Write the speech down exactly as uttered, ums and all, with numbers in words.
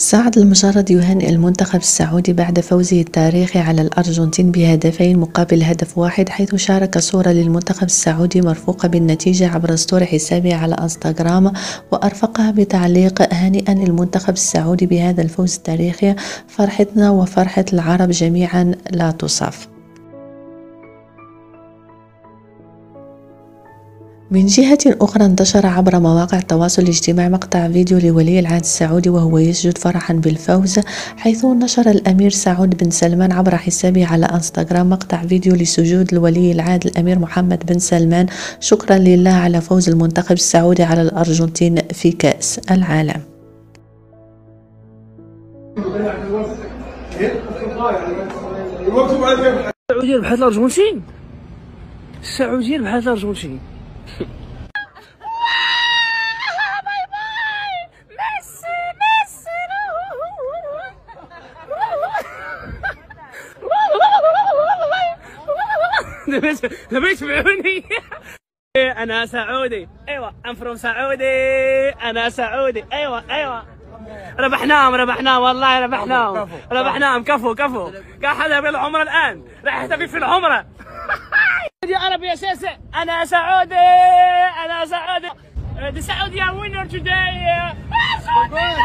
سعد المجرد يهنئ المنتخب السعودي بعد فوزه التاريخي على الأرجنتين بهدفين مقابل هدف واحد، حيث شارك صورة للمنتخب السعودي مرفوقة بالنتيجة عبر سطور حسابه على إنستاغرام، وأرفقها بتعليق: هنيئا المنتخب السعودي بهذا الفوز التاريخي، فرحتنا وفرحة العرب جميعا لا توصف. من جهة أخرى، انتشر عبر مواقع التواصل الاجتماعي مقطع فيديو لولي العهد السعودي وهو يسجد فرحا بالفوز، حيث نشر الأمير سعود بن سلمان عبر حسابه على إنستاغرام مقطع فيديو لسجود ولي العهد الأمير محمد بن سلمان شكرا لله على فوز المنتخب السعودي على الأرجنتين في كأس العالم. السعوديين بحال الأرجنتين، السعوديين بحال الأرجنتين. باي باي ميسي ميسي. دابا يتبعوني. انا سعودي، ايوا ام فروم سعودي، انا سعودي، ايوا ايوا ربحناهم ربحناهم والله ربحناهم ربحناهم. كفو كفو كاع حدا يبغي العمره الان، راح يحتفل في العمره. يا عربي يا ساسي، انا سعودي انا سعودي. The Saudi are winner today.